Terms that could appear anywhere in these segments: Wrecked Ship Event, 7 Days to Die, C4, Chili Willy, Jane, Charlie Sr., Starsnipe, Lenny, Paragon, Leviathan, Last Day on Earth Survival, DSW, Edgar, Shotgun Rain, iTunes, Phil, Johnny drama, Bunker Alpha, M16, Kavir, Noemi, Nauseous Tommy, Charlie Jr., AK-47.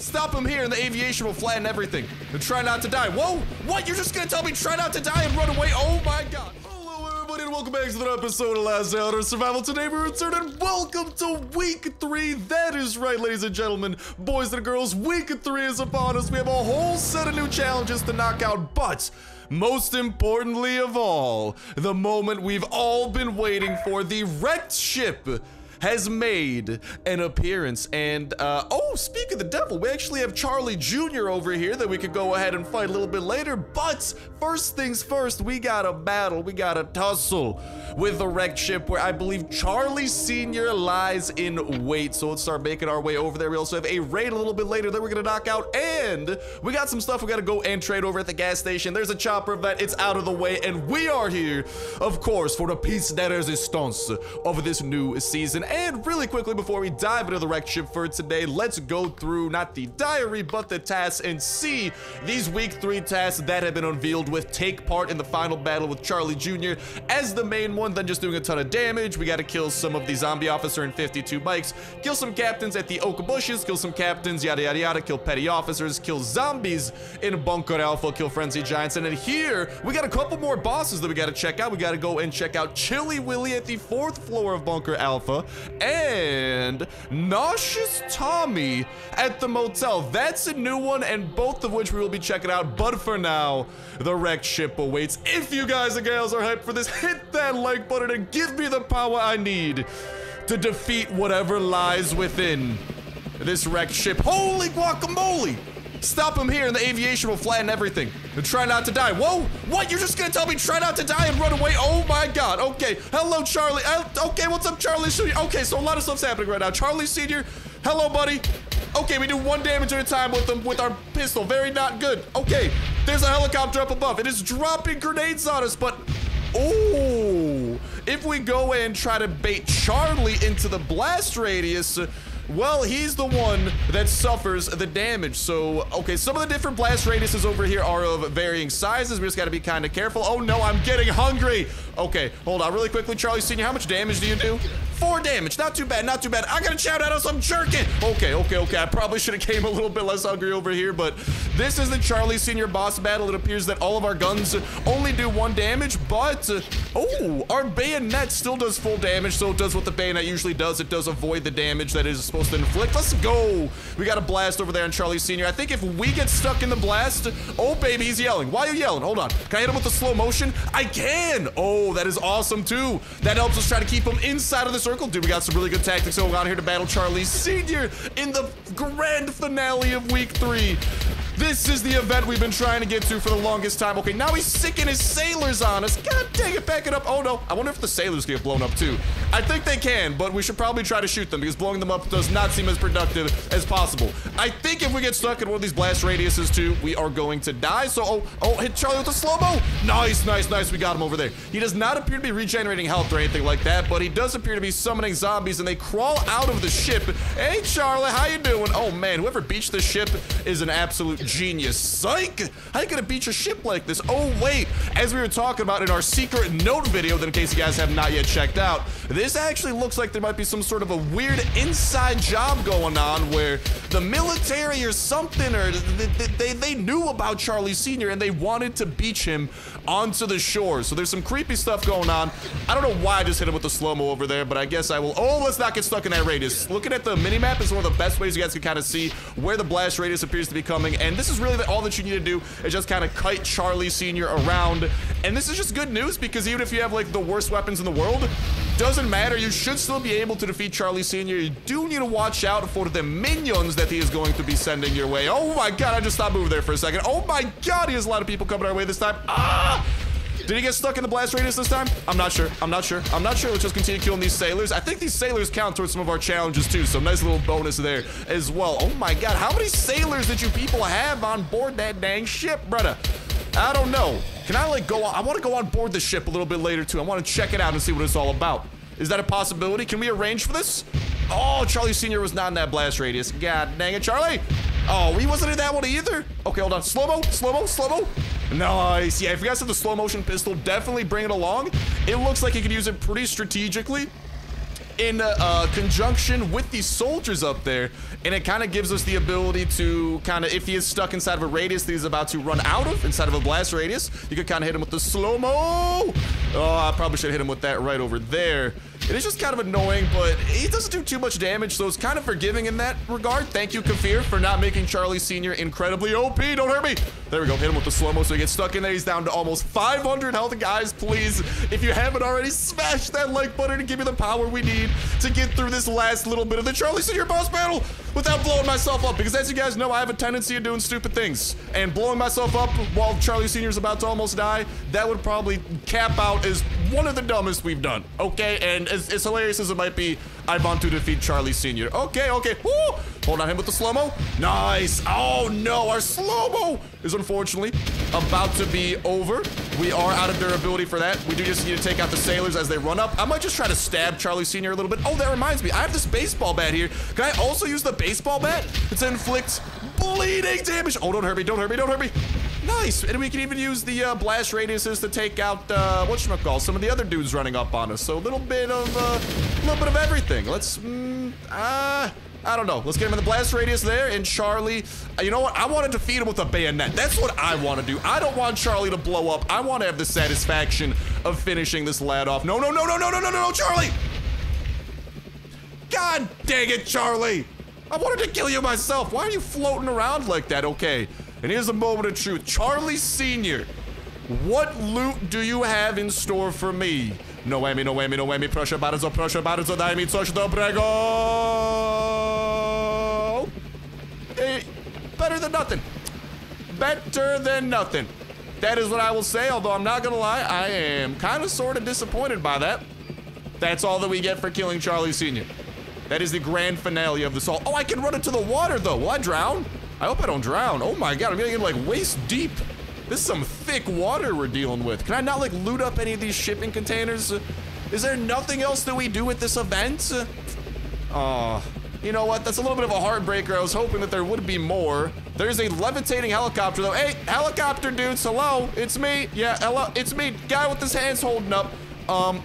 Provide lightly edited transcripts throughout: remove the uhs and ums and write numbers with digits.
Stop him here and the aviation will flatten everything. And try not to die. Whoa, what? You're just gonna tell me try not to die and run away? Oh my God. And welcome back to another episode of Last Day on Earth Survival. Today we're inserted, and welcome to week 3. That is right, ladies and gentlemen, boys and girls, week 3 is upon us. We have a whole set of new challenges to knock out, but most importantly of all, the moment we've all been waiting for, the Wrecked Ship has made an appearance. And oh, speak of the devil, we actually have Charlie Jr. over here that we could go ahead and fight a little bit later. But first things first, we gotta battle, we gotta tussle with the Wrecked Ship, where I believe Charlie Sr. lies in wait. So let's start making our way over there. We also have a raid a little bit later that we're gonna knock out, and we got some stuff we gotta go and trade over at the gas station. There's a chopper event, it's out of the way, and we are here, of course, for the piece de resistance of this new season. And really quickly, before we dive into the Wrecked Ship for today, let's go through not the diary, but the tasks, and see these week 3 tasks that have been unveiled with take part in the final battle with Charlie Jr. as the main one, then just doing a ton of damage. We got to kill some of the zombie officer and 52 bikes, kill some captains at the Oka Bushes, kill some captains, yada, yada, yada, kill petty officers, kill zombies in Bunker Alpha, kill Frenzy Giants. And then here, we got a couple more bosses that we got to check out. We got to go and check out Chili Willy at the 4th floor of Bunker Alpha, and Nauseous Tommy at the motel. That's a new one, and both of which we will be checking out. But for now, the Wrecked Ship awaits. If you guys and gals are hyped for this, hit that like button and give me the power I need to defeat whatever lies within this Wrecked Ship. Holy guacamole! Stop him here and the aviation will flatten everything. And try not to die. Whoa, what? You're just gonna tell me try not to die and run away? Oh my God. Okay, hello Charlie. Okay, what's up Charlie Sr.? Okay, so a lot of stuff's happening right now. Charlie Sr., hello buddy. Okay, we do one damage at a time with them with our pistol. Very not good. Okay, there's a helicopter up above. It is dropping grenades on us, but oh, if we go and try to bait Charlie into the blast radius, well, he's the one that suffers the damage. So, okay, some of the different blast radiuses over here are of varying sizes. We just gotta be kind of careful. Oh no, I'm getting hungry. Okay, hold on really quickly, Charlie Sr., how much damage do you do? 4 damage, not too bad, not too bad. I gotta shout out on some jerkin. Okay, okay, okay, I probably should've came a little bit less hungry over here, but this is the Charlie Sr. boss battle. It appears that all of our guns only do 1 damage, but, oh, our bayonet still does full damage, so it does what the bayonet usually does. It does avoid the damage that it is supposed to inflict. Let's go. We got a blast over there on Charlie Sr. I think if we get stuck in the blast, oh baby, he's yelling. Why are you yelling? Hold on. Can I hit him with the slow motion? I can. Oh, that is awesome too. That helps us try to keep him inside of the circle. Dude, we got some really good tactics going on here to battle Charlie Sr. in the grand finale of week 3. This is the event we've been trying to get to for the longest time. Okay, now he's sicking his sailors on us. God dang it, back it up. Oh no, I wonder if the sailors get blown up too. I think they can, but we should probably try to shoot them because blowing them up does not seem as productive as possible. I think if we get stuck in one of these blast radiuses too, we are going to die. So, oh, hit Charlie with a slow-mo. Nice, nice, nice, we got him over there. He does not appear to be regenerating health or anything like that, but he does appear to be summoning zombies and they crawl out of the ship. Hey Charlie, how you doing? Oh man, whoever beached this ship is an absolute genius. Psych! How you gonna beach a ship like this? Oh wait, as we were talking about in our secret note video that in case you guys have not yet checked out, this actually looks like there might be some sort of a weird inside job going on where the military or something, or they knew about Charlie Sr. and they wanted to beach him onto the shore. So there's some creepy stuff going on. I don't know why I just hit him with the slow-mo over there, but I guess I will. Oh, let's not get stuck in that radius. Looking at the mini-map is one of the best ways you guys can kind of see where the blast radius appears to be coming, and this is really all that you need to do is just kind of kite Charlie Sr. around. And this is just good news because even if you have like the worst weapons in the world, doesn't matter, you should still be able to defeat Charlie Sr. You do need to watch out for the minions that he is going to be sending your way. Oh my God, I just stopped moving there for a second. Oh my God, he has a lot of people coming our way this time. Ah! Did he get stuck in the blast radius this time? I'm not sure. I'm not sure. I'm not sure. Let's just continue killing these sailors. I think these sailors count towards some of our challenges too, so nice little bonus there as well. Oh my God, how many sailors did you people have on board that dang ship, brother? I don't know. Can I like go on? I want to go on board the ship a little bit later too. I want to check it out and see what it's all about. Is that a possibility? Can we arrange for this? Oh, Charlie Sr. was not in that blast radius. God dang it, Charlie. Oh, he wasn't in that one either. Okay, hold on. Slow-mo, slow-mo, slow-mo. Nice. Yeah, if you guys have the slow motion pistol, definitely bring it along. It looks like you could use it pretty strategically. in conjunction with these soldiers up there, and it kind of gives us the ability to kind of, if he is stuck inside of a radius that he's about to run out of, inside of a blast radius, you could kind of hit him with the slow-mo. Oh, I probably should hit him with that right over there. It is just kind of annoying, but he doesn't do too much damage, so it's kind of forgiving in that regard. Thank you, Kavir, for not making Charlie Sr. incredibly OP. Don't hurt me. There we go. Hit him with the slow-mo so he gets stuck in there. He's down to almost 500 health. Guys, please, if you haven't already, smash that like button and give me the power we need to get through this last little bit of the Charlie Sr. boss battle without blowing myself up. Because as you guys know, I have a tendency of doing stupid things. And blowing myself up while Charlie Sr. is about to almost die, that would probably cap out as one of the dumbest we've done. Okay, and as hilarious as it might be, I want to defeat Charlie Sr. Okay, okay. Woo! Hold on him with the slow-mo. Nice. Oh, no. Our slow-mo is unfortunately about to be over. We are out of durability for that. We do just need to take out the sailors as they run up. I might just try to stab Charlie Sr. a little bit. Oh, that reminds me. I have this baseball bat here. Can I also use the baseball bat to inflict bleeding damage? Oh, don't hurt me. Don't hurt me. Don't hurt me. Nice, and we can even use the blast radiuses to take out whatchamacallit, some of the other dudes running up on us. So a little bit of everything. Let's I don't know. Let's get him in the blast radius there. And Charlie, you know what? I want to defeat him with a bayonet. That's what I want to do. I don't want Charlie to blow up. I want to have the satisfaction of finishing this lad off. No, no, no, no, no, no, no, no, Charlie! God dang it, Charlie! I wanted to kill you myself. Why are you floating around like that? Okay. And here's the moment of truth. Charlie Sr., what loot do you have in store for me? Noemi, Noemi, Noemi, proszę bardzo, daj mi coś dobrego. Hey, better than nothing. Better than nothing. That is what I will say, although I'm not going to lie, I am kind of sort of disappointed by that. That's all that we get for killing Charlie Sr. That is the grand finale of this whole. Oh, I can run into the water, though. Will I drown? I hope I don't drown. Oh my god, I'm getting like waist deep. This is some thick water we're dealing with. Can I not like loot up any of these shipping containers? Is there nothing else that we do at this event? You know what? That's a little bit of a heartbreaker. I was hoping that there would be more. There's a levitating helicopter though. Hey, helicopter dudes, hello, it's me. Yeah, hello, it's me. Guy with his hands holding up.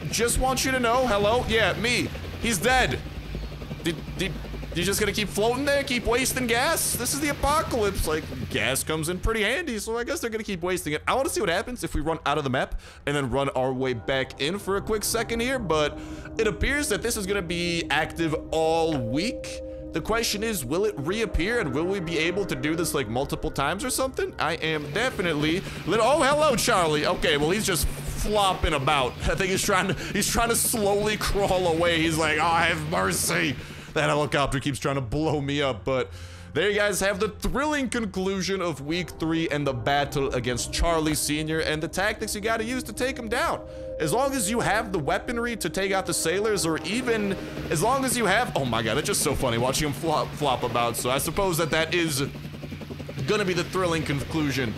Just want you to know, hello, yeah, me. He's dead. You're just gonna keep floating there, keep wasting gas? This is the apocalypse. Like, gas comes in pretty handy, so I guess they're gonna keep wasting it. I wanna see what happens if we run out of the map and then run our way back in for a quick second here, but it appears that this is gonna be active all week. The question is, will it reappear and will we be able to do this like multiple times or something? I am definitely little. Oh, hello, Charlie. Okay, well, he's just flopping about. I think he's trying to slowly crawl away. He's like, oh, have mercy. That helicopter keeps trying to blow me up, but there you guys have the thrilling conclusion of week 3 and the battle against Charlie Sr. and the tactics you gotta use to take him down. As long as you have the weaponry to take out the sailors, or even as long as you have, oh my god, it's just so funny watching him flop about. So I suppose that is gonna be the thrilling conclusion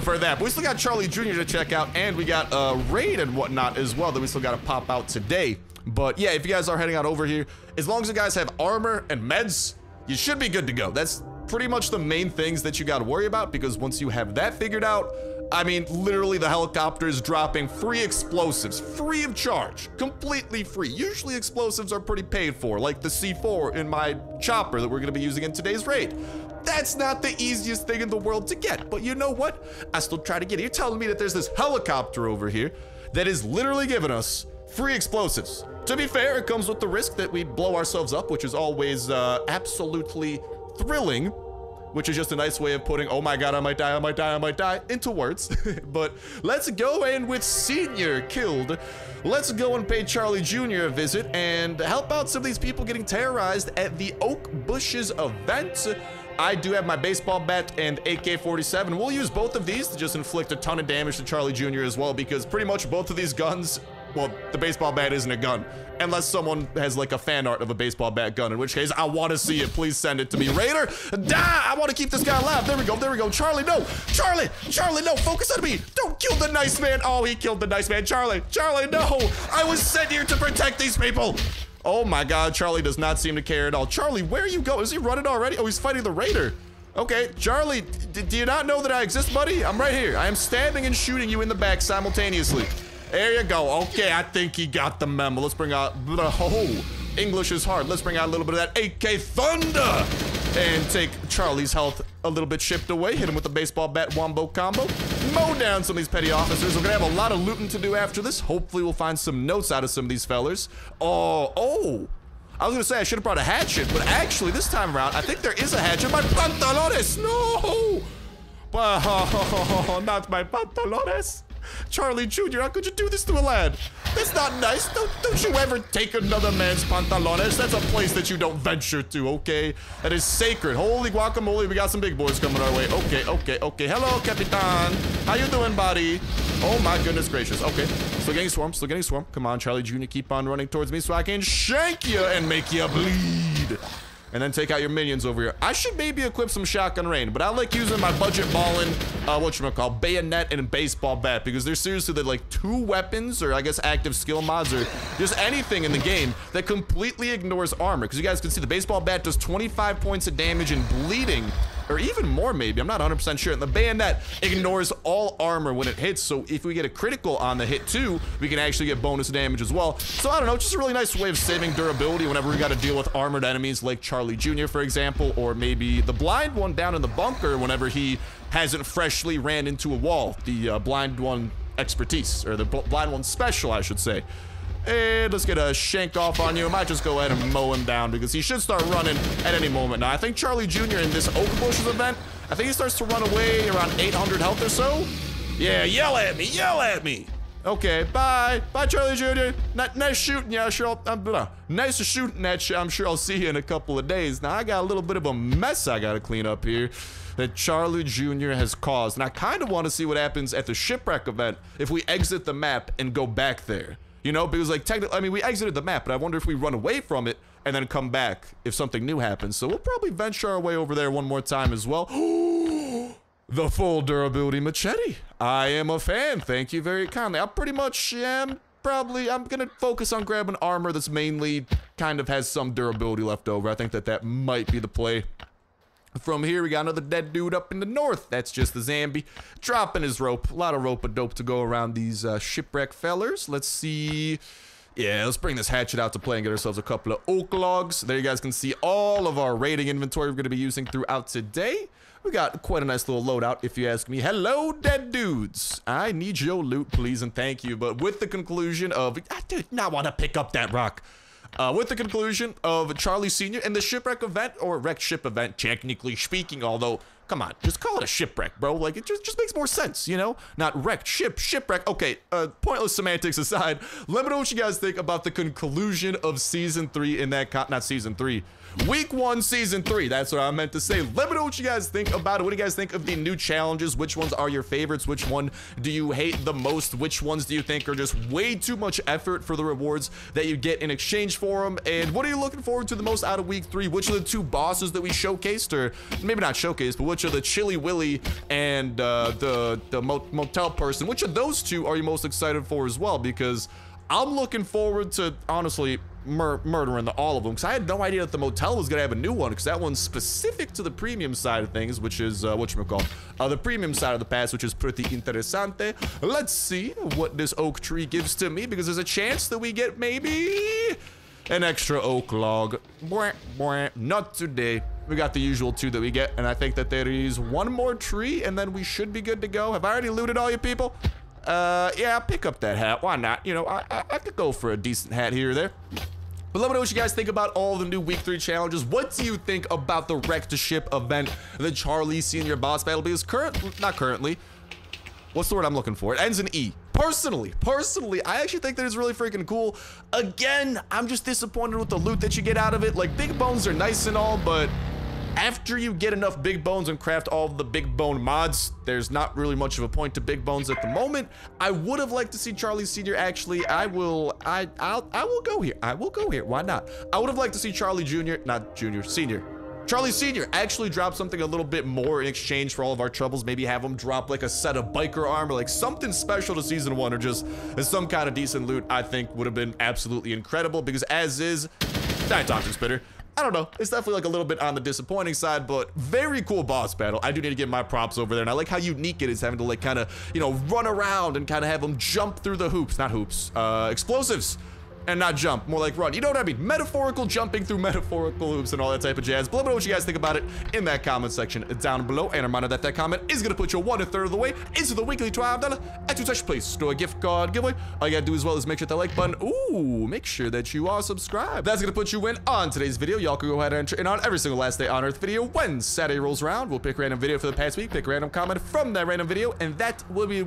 for that. But we still got Charlie Jr. to check out, and we got Raid and whatnot as well that we still gotta pop out today. But yeah, if you guys are heading out over here, as long as you guys have armor and meds, you should be good to go. That's pretty much the main things that you got to worry about, because once you have that figured out, I mean, literally the helicopter is dropping free explosives, free of charge, completely free. Usually explosives are pretty paid for, like the C4 in my chopper that we're going to be using in today's raid. That's not the easiest thing in the world to get, but you know what? I still try to get it. You're telling me that there's this helicopter over here that is literally giving us free explosives. To be fair, it comes with the risk that we blow ourselves up, which is always absolutely thrilling, which is just a nice way of putting, oh my god, I might die, I might die, I might die, into words. But let's go, and with Senior killed, let's go and pay Charlie Jr. a visit and help out some of these people getting terrorized at the Oak Bushes event. I do have my baseball bat and AK-47. We'll use both of these to just inflict a ton of damage to Charlie Jr. as well, because pretty much both of these guns, well, the baseball bat isn't a gun, unless someone has like a fan art of a baseball bat gun, in which case I want to see it. Please send it to me. Raider, die! I want to keep this guy alive. There we go, there we go. Charlie, no! Charlie! Charlie, no! Focus on me! Don't kill the nice man! Oh, he killed the nice man. Charlie! Charlie, no! I was sent here to protect these people! Oh my god, Charlie does not seem to care at all. Charlie, where are you going? Is he running already? Oh, he's fighting the Raider. Okay, Charlie, do you not know that I exist, buddy? I'm right here. I am stabbing and shooting you in the back simultaneously. There you go. Okay, I think he got the memo. Let's bring out. Oh, English is hard. Let's bring out a little bit of that AK Thunder and take Charlie's health a little bit chipped away. Hit him with a baseball bat wombo combo. Mow down some of these petty officers. We're gonna have a lot of looting to do after this. Hopefully we'll find some notes out of some of these fellers. Oh, I was gonna say I should have brought a hatchet, but actually this time around, I think there is a hatchet. My pantalones, no! Oh, not my pantalones. Charlie Jr., how could you do this to a lad? That's not nice. Don't you ever take another man's pantalones. That's a place that you don't venture to, okay? That is sacred. Holy guacamole, we got some big boys coming our way. Okay. Hello, Capitan. How you doing, buddy? Oh, my goodness gracious. Okay, still getting swarmed. Come on, Charlie Jr., keep on running towards me so I can shank you and make you bleed. And then take out your minions over here. I should maybe equip some shotgun rain, but I like using my budget balling, bayonet and baseball bat, because they're seriously like two weapons, or I guess active skill mods, or just anything in the game that completely ignores armor. Because you guys can see the baseball bat does 25 points of damage and bleeding, or even more maybe, I'm not 100% sure. And the bayonet ignores all armor when it hits, so if we get a critical on the hit too, we can actually get bonus damage as well. So I don't know, just a really nice way of saving durability whenever we gotta deal with armored enemies like Charlie Jr., for example, or maybe the blind one down in the bunker whenever he hasn't freshly ran into a wall. The blind one expertise, or the blind one special, I should say. And let's get a shank off on you. I might just go ahead and mow him down because he should start running at any moment. Now, I think Charlie Jr. in this Oak Bushes event, I think he starts to run away around 800 health or so. Yeah, yell at me. Okay, bye. Bye, Charlie Jr. Nice shooting, yeah, sure. Nice shooting at you. I'm sure I'll see you in a couple of days. Now, I got a little bit of a mess I got to clean up here that Charlie Jr. has caused. And I kind of want to see what happens at the shipwreck event if we exit the map and go back there. You know, because like technically, I mean, we exited the map, but I wonder if we run away from it and then come back if something new happens. So we'll probably venture our way over there one more time as well. The full durability machete. I am a fan. Thank you very kindly. I pretty much am probably, I'm going to focus on grabbing armor that's mainly kind of has some durability left over. I think that might be the play. From here, we got another dead dude up in the north. That's just the Zambi dropping his rope. A lot of rope-a-dope to go around these shipwreck fellers. Let's see. Yeah, let's bring this hatchet out to play and get ourselves a couple of oak logs. There you guys can see all of our raiding inventory we're going to be using throughout today. We got quite a nice little loadout, if you ask me. Hello, dead dudes. I need your loot, please, and thank you. But with the conclusion of... I do not want to pick up that rock. With the conclusion of Charlie Sr. and the shipwreck event, or wrecked ship event, technically speaking, although, come on, just call it a shipwreck, bro. Like, it just makes more sense, you know? Not wrecked ship, shipwreck. Okay, pointless semantics aside, let me know what you guys think about the conclusion of Season 3 in that, not Season 3, Week 1, Season 3. That's what I meant to say. Let me know what you guys think about it. What do you guys think of the new challenges? Which ones are your favorites? Which one do you hate the most? Which ones do you think are just way too much effort for the rewards that you get in exchange for them? And what are you looking forward to the most out of Week 3? Which are the two bosses that we showcased? Or maybe not showcased, but which are the Chili Willy and the motel person? Which of those two are you most excited for as well? Because I'm looking forward to, honestly, murdering all of them, because I had no idea that the motel was gonna have a new one, because that one's specific to the premium side of things, which is the premium side of the pass, which is pretty interesante. Let's see what this oak tree gives to me, because there's a chance that we get maybe an extra oak log. Not today. We got the usual two that we get, and I think that there is one more tree and then we should be good to go. Have I already looted all you people? Yeah, I'll pick up that hat. Why not? You know, I could go for a decent hat here or there. But let me know what you guys think about all the new Week 3 challenges. What do you think about the Wrecked Ship event, the Charlie Sr. boss battle? Because not currently. What's the word I'm looking for? It ends in E. Personally, I actually think that it's really freaking cool. Again, I'm just disappointed with the loot that you get out of it. Like, big bones are nice and all, but after you get enough big bones and craft all the big bone mods, there's not really much of a point to big bones at the moment. I would have liked to see Charlie Sr. actually. I will go here. Why not? I would have liked to see Charlie Jr., not Jr., Sr. Charlie Sr. actually drop something a little bit more in exchange for all of our troubles. Maybe have him drop like a set of biker armor, like something special to Season 1, or just some kind of decent loot. I think would have been absolutely incredible, because as is, that Dr. Spitter, I don't know. It's definitely like a little bit on the disappointing side, but very cool boss battle. I do need to give my props over there. And I like how unique it is having to like kind of, you know, run around and kind of have them jump through the hoops, explosives. and not jump, more like run. You know what I mean? Metaphorical jumping through metaphorical hoops and all that type of jazz. Let me know what you guys think about it in that comment section down below. And a reminder that that comment is gonna put you 1/3 of the way into the weekly $12 iTunes Touch Place Store gift card giveaway. All you gotta do as well is make sure that like button. Ooh, make sure that you are subscribed. That's gonna put you in on today's video. Y'all can go ahead and on every single Last Day on Earth video. When Saturday rolls around, we'll pick a random video for the past week, pick a random comment from that random video, and that will be the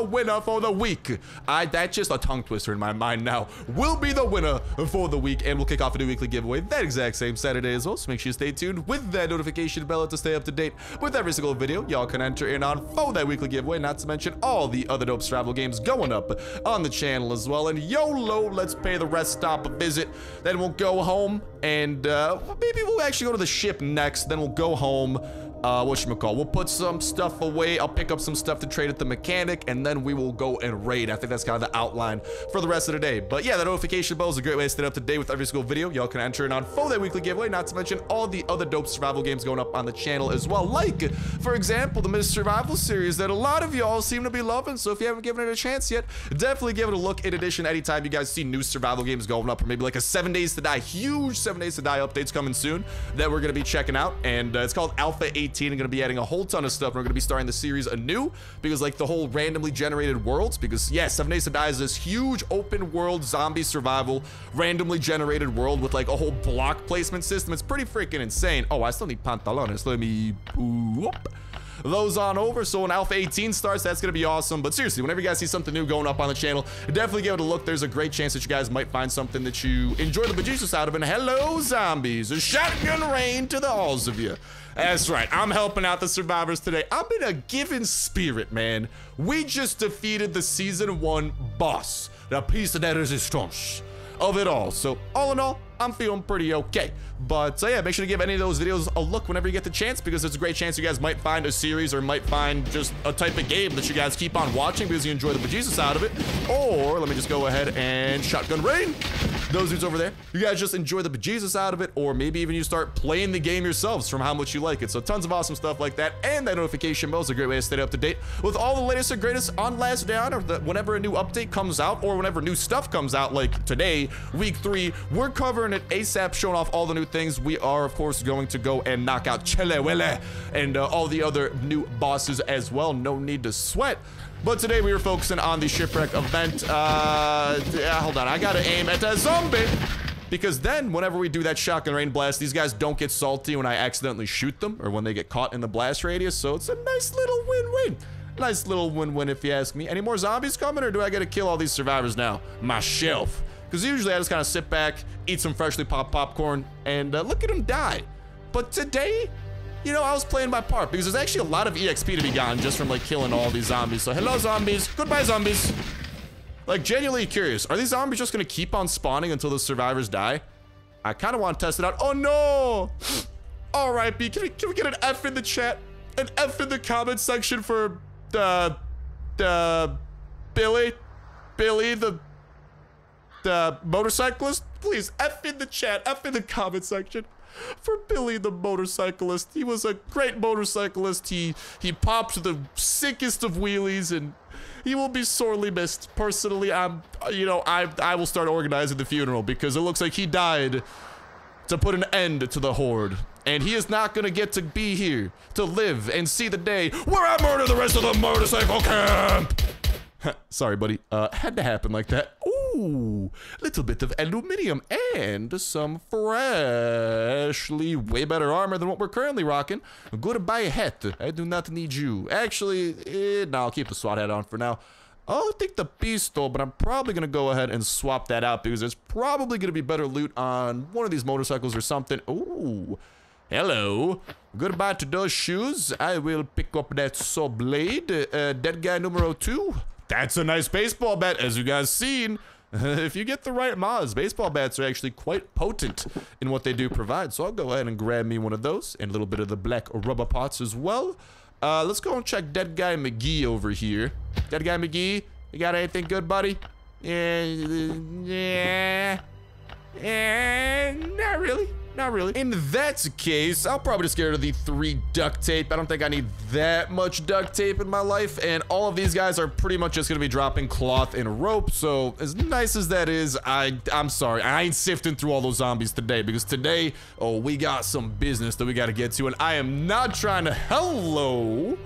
winner for the week. That's just a tongue twister in my mind now. Will be the winner for the week, and we'll kick off a new weekly giveaway that exact same Saturday as well. So make sure you stay tuned with that notification bell to stay up to date with every single video y'all can enter in on for that weekly giveaway, not to mention all the other dope survival games going up on the channel as well. And YOLO, let's pay the rest stop a visit, then we'll go home, and maybe we'll actually go to the ship next, then we'll go home. Whatchamacall, we'll put some stuff away. I'll pick up some stuff to trade at the mechanic, and then we will go and raid. I think that's kind of the outline for the rest of the day. But yeah, that notification bell is a great way to stay up to date with every single video y'all can enter in on for that weekly giveaway, not to mention all the other dope survival games going up on the channel as well. Like, for example, the Mr. Survival series that a lot of y'all seem to be loving. So if you haven't given it a chance yet, definitely give it a look. In addition, anytime you guys see new survival games going up, or maybe like a 7 Days to Die, huge 7 Days to Die updates coming soon that we're going to be checking out. And it's called Alpha 18. I'm going to be adding a whole ton of stuff. We're going to be starting the series anew because, like, the whole randomly generated worlds, because yes, 7 Days to Die is this huge open world zombie survival randomly generated world with like a whole block placement system. It's pretty freaking insane. Oh, I still need pantalones. Let me whoop those on over. So when Alpha 18 starts, that's gonna be awesome. But seriously, whenever you guys see something new going up on the channel, definitely give it a look. There's a great chance that you guys might find something that you enjoy the bejesus out of. And hello zombies, a shotgun rain to the halls of you. That's right, I'm helping out the survivors today. I'm in a given spirit, man. We just defeated the season 1 boss, the piece de resistance of it all. So all in all, I'm feeling pretty okay. But yeah, make sure to give any of those videos a look whenever you get the chance, because there's a great chance you guys might find a series or might find just a type of game that you guys keep on watching because you enjoy the bejesus out of it. Or let me just go ahead and shotgun rain those dudes over there. You guys just enjoy the bejesus out of it, or maybe even you start playing the game yourselves from how much you like it. So tons of awesome stuff like that. And that notification bell is a great way to stay up to date with all the latest and greatest on Last Day on Earth, or whenever a new update comes out, or whenever new stuff comes out, like today, week 3, we're covering it ASAP, showing off all the new things. We are, of course, going to go and knock out Chili Willy and all the other new bosses as well. No need to sweat. But today we were focusing on the shipwreck event. Yeah, hold on, I gotta aim at that zombie, because then whenever we do that shotgun rain blast, these guys don't get salty when I accidentally shoot them or when they get caught in the blast radius. So it's a nice little win-win. Nice little win-win, if you ask me. Any more zombies coming, or do I gotta kill all these survivors now myself? Because usually I just kind of sit back, eat some freshly popped popcorn, and look at him die. But today, you know, I was playing my part, because there's actually a lot of EXP to be gotten just from, like, killing all these zombies. So hello, zombies. Goodbye, zombies. Like, genuinely curious. Are these zombies just going to keep on spawning until the survivors die? I kind of want to test it out. Oh, no. All right, B. Can we get an F in the chat? An F in the comment section for Billy? Billy the motorcyclist? Please, F in the chat, F in the comment section for Billy the motorcyclist. He was a great motorcyclist. He popped the sickest of wheelies, and he will be sorely missed. Personally, I'm, you know, I will start organizing the funeral, because it looks like he died to put an end to the horde, and he is not gonna get to be here to live and see the day where I murder the rest of the motorcycle camp. Sorry, buddy. Had to happen like that. Ooh, little bit of aluminium and some freshly way better armor than what we're currently rocking. Goodbye, hat. I do not need you. Actually, no, I'll keep the SWAT hat on for now. I'll take the pistol, but I'm probably going to go ahead and swap that out, because there's probably going to be better loot on one of these motorcycles or something. Ooh, hello. Goodbye to those shoes. I will pick up that saw blade. Dead guy numero 2. That's a nice baseball bat, as you guys seen. If you get the right mods, baseball bats are actually quite potent in what they do provide. So I'll go ahead and grab me one of those and a little bit of the black rubber pots as well. Let's go and check Dead Guy McGee over here. Dead Guy McGee, you got anything good, buddy? Yeah. And not really. Not really. In that case, I'll probably just get rid of the 3 duct tape. I don't think I need that much duct tape in my life. And all of these guys are pretty much just going to be dropping cloth and rope. So as nice as that is, I'm sorry. I ain't sifting through all those zombies today because today, oh, we got some business that we got to get to. And I am not trying to, hello,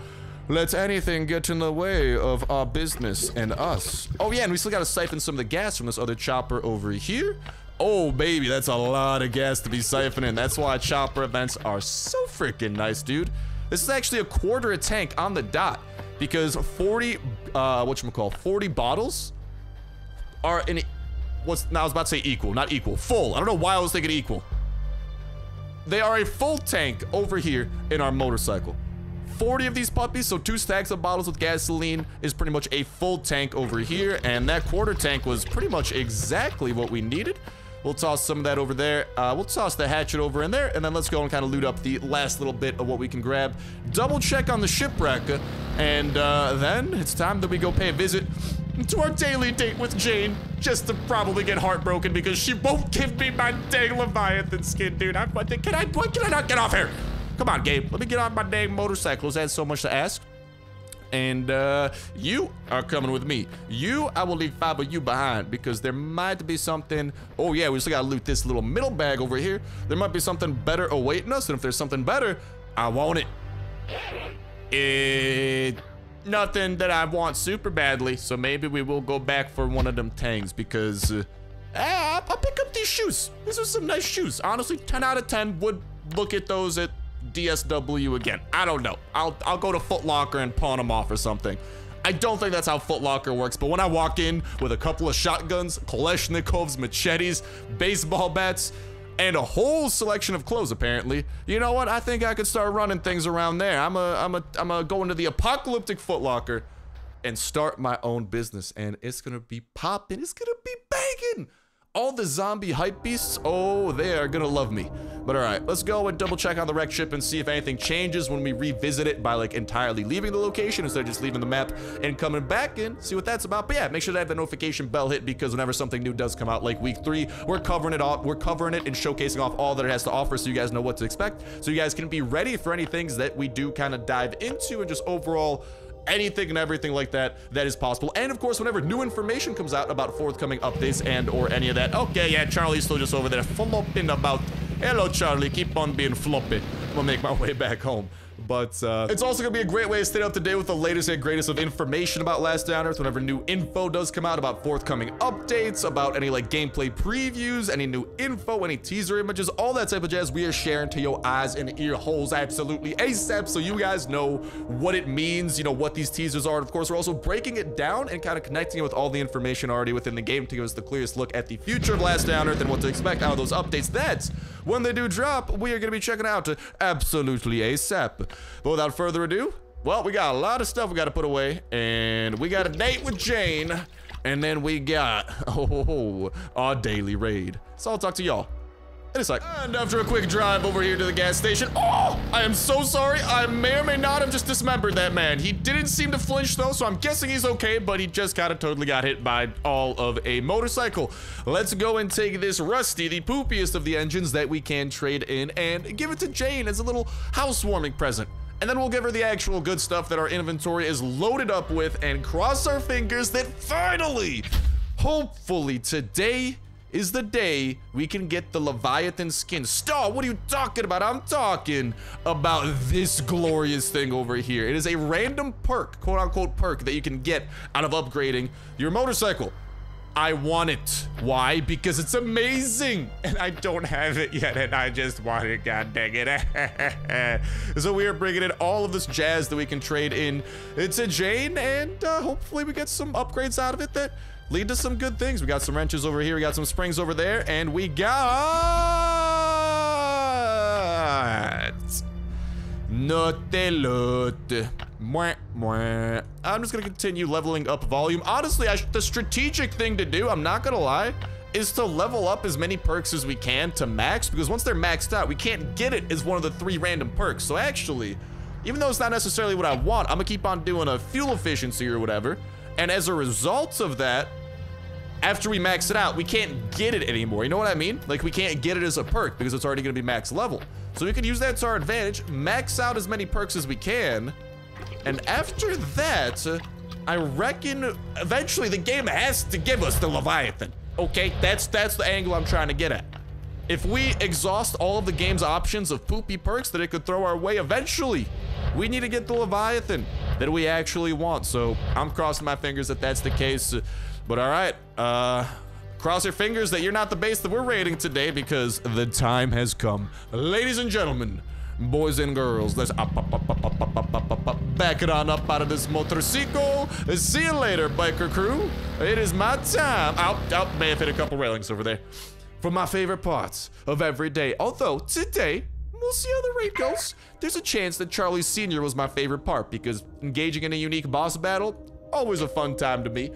let anything get in the way of our business and us. Oh, yeah, and we still got to siphon some of the gas from this other chopper over here. Oh, baby, that's a lot of gas to be siphoning. That's why chopper events are so freaking nice, dude. This is actually a quarter a tank on the dot because 40 bottles are in, I was about to say equal, not equal, full. I don't know why I was thinking equal. They are a full tank over here in our motorcycle. 40 of these puppies, so 2 stacks of bottles with gasoline is pretty much a full tank over here. And that quarter tank was pretty much exactly what we needed. We'll toss some of that over there. We'll toss the hatchet over in there, and then let's go and kind of loot up the last little bit of what we can grab. Double check on the shipwreck, and then it's time that we go pay a visit to our daily date with Jane, just to probably get heartbroken because she won't give me my dang Leviathan skin, dude. Can I not get off here? Come on, Gabe, let me get on my dang motorcycles. I had so much to ask. And you are coming with me. You, I will leave 5 of you behind because there might be something. Oh yeah, we still gotta loot this little middle bag over here. There might be something better awaiting us, and if there's something better, I want it. Nothing that I want super badly, so maybe we will go back for one of them tangs because I'll pick up these shoes. These are some nice shoes. Honestly, 10 out of 10 would look at those at DSW again. I don't know. I'll go to Foot Locker and pawn them off or something. I don't think that's how Foot Locker works, but when I walk in with a couple of shotguns, Kalashnikovs, machetes, baseball bats, and a whole selection of clothes, apparently, you know what? I think I could start running things around there. I'm go into the apocalyptic Foot Locker and start my own business, and it's gonna be popping. It's gonna be banging. All the zombie hype beasts, oh, they are gonna love me. But all right, let's go and double check on the wreck ship and see if anything changes when we revisit it by like entirely leaving the location instead of just leaving the map and coming back in, see what that's about. But yeah, make sure to have the notification bell hit because whenever something new does come out, like week 3, we're covering it off. We're covering it and showcasing off all that it has to offer so you guys know what to expect. So you guys can be ready for any things that we do kind of dive into and just overall anything and everything like that that is possible. And of course, whenever new information comes out about forthcoming updates and or any of that. Okay, yeah, Charlie's still just over there flopping about. Hello, Charlie, keep on being floppy. I'm gonna make my way back home. But it's also gonna be a great way to stay up to date with the latest and greatest of information about Last Day on Earth whenever new info does come out about forthcoming updates, about any like gameplay previews, any new info, any teaser images, all that type of jazz we are sharing to your eyes and ear holes absolutely ASAP so you guys know what it means, you know, what these teasers are. And of course, we're also breaking it down and kind of connecting it with all the information already within the game to give us the clearest look at the future of Last Day on Earth and what to expect out of those updates. That's when they do drop, we are gonna be checking out absolutely ASAP. But without further ado, well, we got a lot of stuff we got to put away, and we got a date with Jane, and then we got, oh, our daily raid. So I'll talk to y'all in a sec. And after a quick drive over here to the gas station, oh, I am so sorry. I may or may not have just dismembered that man. He didn't seem to flinch though, so I'm guessing he's okay, but he just kind of totally got hit by all of a motorcycle. Let's go and take this Rusty, the poopiest of the engines that we can trade in, and give it to Jane as a little housewarming present. And then we'll give her the actual good stuff that our inventory is loaded up with and cross our fingers that finally, hopefully today, is the day we can get the Leviathan skin. Star, what are you talking about? I'm talking about this glorious thing over here. It is a random perk, quote unquote perk, that you can get out of upgrading your motorcycle. I want it. Why? Because it's amazing. And I don't have it yet, and I just want it, god dang it. So we are bringing in all of this jazz that we can trade in to Jane, and hopefully we get some upgrades out of it that lead to some good things. We got some wrenches over here, we got some springs over there, and we got Notelote. Mwah, mwah. I'm just gonna continue leveling up volume. Honestly, the strategic thing to do, I'm not gonna lie, is to level up as many perks as we can to max, because once they're maxed out, we can't get it as one of the 3 random perks. So actually, even though it's not necessarily what I want, I'm gonna keep on doing a fuel efficiency or whatever. And as a result of that, after we max it out, we can't get it anymore. You know what I mean? Like, we can't get it as a perk because it's already going to be max level. So we can use that to our advantage, max out as many perks as we can. And after that, I reckon eventually the game has to give us the Leviathan. Okay, that's the angle I'm trying to get at. If we exhaust all of the game's options of poopy perks that it could throw our way, eventually we need to get the Leviathan that we actually want. So I'm crossing my fingers that that's the case. But all right, cross your fingers that you're not the base that we're raiding today, because the time has come. Ladies and gentlemen, boys and girls, let's back it on up out of this motorcycle. See you later, biker crew. It is my time. Out, may have hit a couple railings over there. For my favorite parts of every day. Although today, we'll see how the raid goes. There's a chance that Charlie Sr. was my favorite part, because engaging in a unique boss battle, always a fun time to me.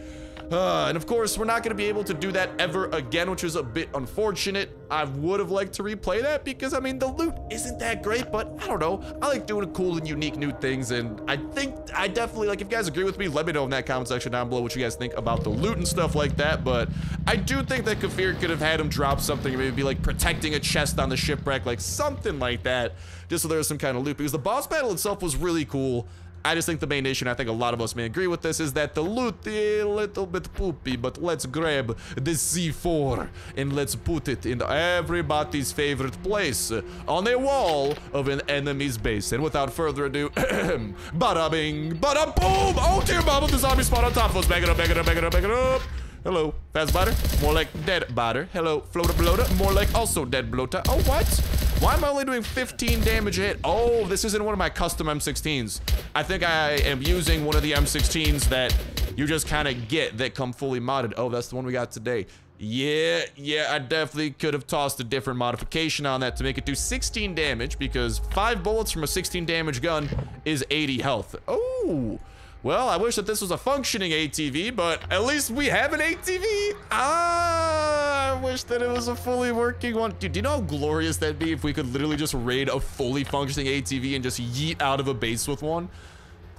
And of course, we're not going to be able to do that ever again, which is a bit unfortunate. I would have liked to replay that because, I mean, the loot isn't that great, but I don't know. I like doing cool and unique new things, and I think I definitely, like, if you guys agree with me, let me know in that comment section down below what you guys think about the loot and stuff like that, but I do think that Kavir could have had him drop something, maybe like protecting a chest on the shipwreck, like something like that, just so there was some kind of loot, because the boss battle itself was really cool. I just think the main issue, and I think a lot of us may agree with this, is that the loot is a little bit poopy, but let's grab the C4 and let's put it in everybody's favorite place, on a wall of an enemy's base. And without further ado, bada bing, bada boom! Oh dear mama, the zombie spawned on top of us. Back it up, back it up, back it up, back it up. Hello, fast biter, more like dead biter. Hello, floater bloater, more like also dead bloater. Oh, what? Why am I only doing 15 damage a hit? Oh, this isn't one of my custom M16s. I think I am using one of the M16s that you just kind of get that come fully modded. Oh, that's the one we got today. Yeah, I definitely could have tossed a different modification on that to make it do 16 damage, because 5 bullets from a 16 damage gun is 80 health. Oh, well, I wish that this was a functioning ATV, but at least we have an ATV. I wish that it was a fully working one. Dude, do you know how glorious that'd be if we could literally just raid a fully functioning ATV and just yeet out of a base with one?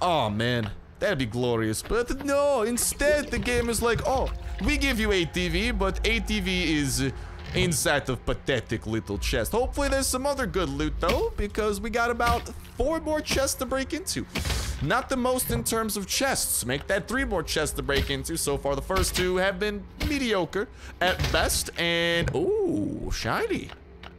Oh man, that'd be glorious. But no, instead the game is like, oh, we give you ATV, but ATV is inside of pathetic little chest. Hopefully there's some other good loot though, because we got about 4 more chests to break into. Not the most in terms of chests. Make that 3 more chests to break into. So far, the first 2 have been mediocre at best. And, ooh, shiny.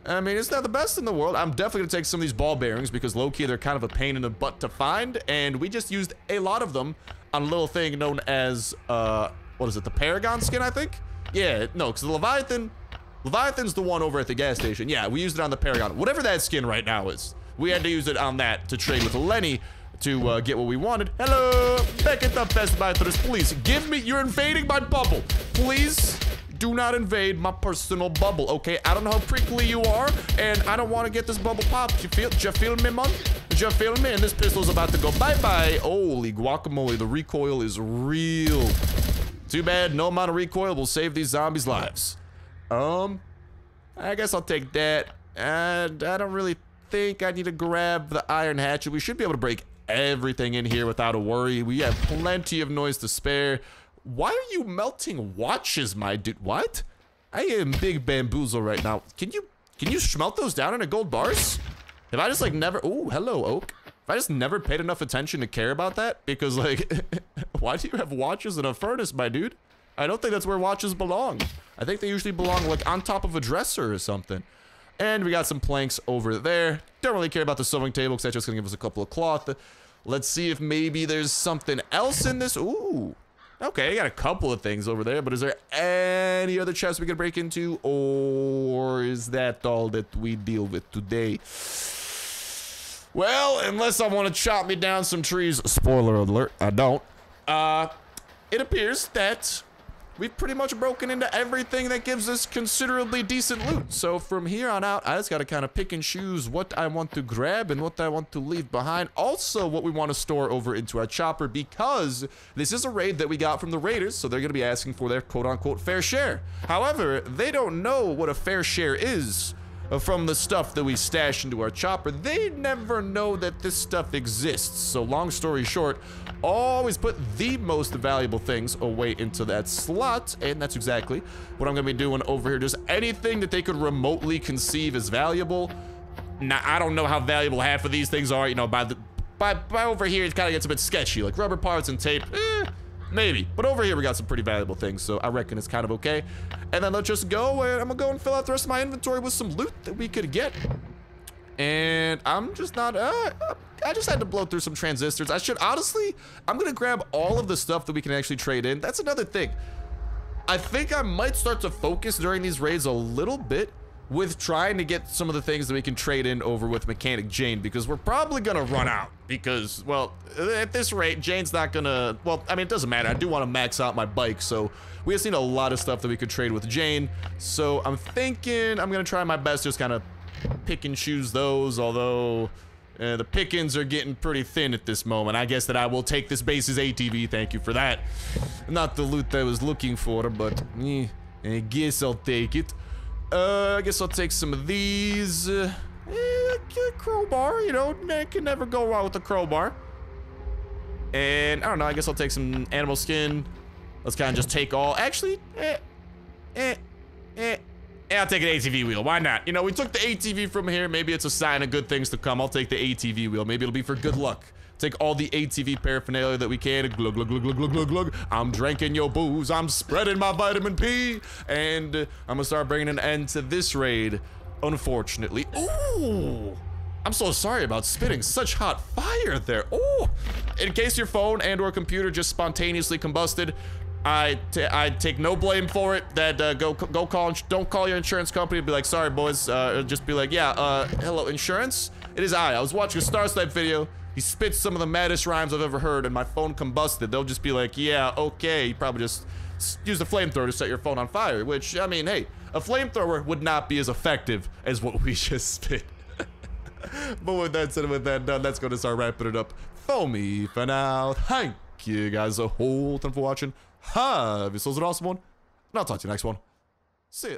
I mean, it's not the best in the world. I'm definitely going to take some of these ball bearings because low-key, they're kind of a pain in the butt to find. And we just used a lot of them on a little thing known as, what is it? The Paragon skin, I think? Yeah, no, because the Leviathan's the one over at the gas station. Yeah, we used it on the Paragon. Whatever that skin right now is, we had to use it on that to trade with Lenny to get what we wanted. Hello, back at the Best Buy Thrust, please give me, you're invading my bubble. Please do not invade my personal bubble, okay? I don't know how prickly you are, and I don't want to get this bubble popped. You feel me, man? You feel me? And this pistol's about to go bye-bye. Holy guacamole, the recoil is real. Too bad no amount of recoil will save these zombies' lives. I guess I'll take that. And I don't really think I need to grab the iron hatchet. We should be able to break everything in here without a worry. We have plenty of noise to spare. Why are you melting watches, my dude? What? I am big bamboozle right now. Can you smelt those down into gold bars? If I just like never, ooh, hello Oak. If I just never paid enough attention to care about that, because like, why do you have watches in a furnace, my dude? I don't think that's where watches belong. I think they usually belong like on top of a dresser or something. And we got some planks over there. Don't really care about the sewing table because that's just gonna give us a couple of cloth. Let's see if maybe there's something else in this. Ooh, okay, I got a couple of things over there, but is there any other chest we can break into, or is that all that we deal with today? Well, unless I want to chop me down some trees. Spoiler alert, I don't. It appears that we've pretty much broken into everything that gives us considerably decent loot. So from here on out, I just got to kind of pick and choose what I want to grab and what I want to leave behind. Also, what we want to store over into our chopper, because this is a raid that we got from the raiders, so they're going to be asking for their quote-unquote fair share. However, they don't know what a fair share is from the stuff that we stash into our chopper, they never know that this stuff exists. So long story short, always put the most valuable things away into that slot, and that's exactly what I'm gonna be doing over here. Just anything that they could remotely conceive as valuable. Now, I don't know how valuable half of these things are, you know, by over here, it kind of gets a bit sketchy, like rubber parts and tape, maybe. But over here, we got some pretty valuable things, so I reckon it's kind of okay. And then let's just go, and I'm gonna go and fill out the rest of my inventory with some loot that we could get. And I'm just not, I just had to blow through some transistors. I should, honestly, I'm gonna grab all of the stuff that we can actually trade in. That's another thing. I think I might start to focus during these raids a little bit with trying to get some of the things that we can trade in over with Mechanic Jane, because we're probably gonna run out, because, well, at this rate, Jane's not gonna, well, I mean, it doesn't matter. I do want to max out my bike, so we just need a lot of stuff that we could trade with Jane. So I'm thinking I'm gonna try my best just kind of pick and choose those, although the pickings are getting pretty thin at this moment. I guess that I will take this base's ATV, thank you for that. Not the loot that I was looking for, but I guess I'll take it. I guess I'll take some of these. Crowbar, you know, I can never go wrong with a crowbar. And I don't know, I guess I'll take some animal skin. Let's kind of just take all. Actually, I'll take an ATV wheel. Why not? You know, we took the ATV from here. Maybe it's a sign of good things to come. I'll take the ATV wheel. Maybe it'll be for good luck. Take all the ATV paraphernalia that we can. Glug, glug, glug, glug, glug, glug, glug. I'm drinking your booze. I'm spreading my vitamin P. And I'm going to start bringing an end to this raid, unfortunately. Ooh! I'm so sorry about spitting such hot fire there. Ooh! In case your phone and or computer just spontaneously combusted, I take no blame for it. That go call, don't call your insurance company and be like, sorry boys, just be like, yeah, hello insurance? It is I was watching a Starsnipe video. He spits some of the maddest rhymes I've ever heard and my phone combusted. They'll just be like, yeah, okay. You probably just use a flamethrower to set your phone on fire, which, I mean, hey, a flamethrower would not be as effective as what we just spit. But with that said, with that done, that's gonna start wrapping it up for me for now. Thank you guys a whole ton for watching. This was an awesome one, and I'll talk to you next one. See ya.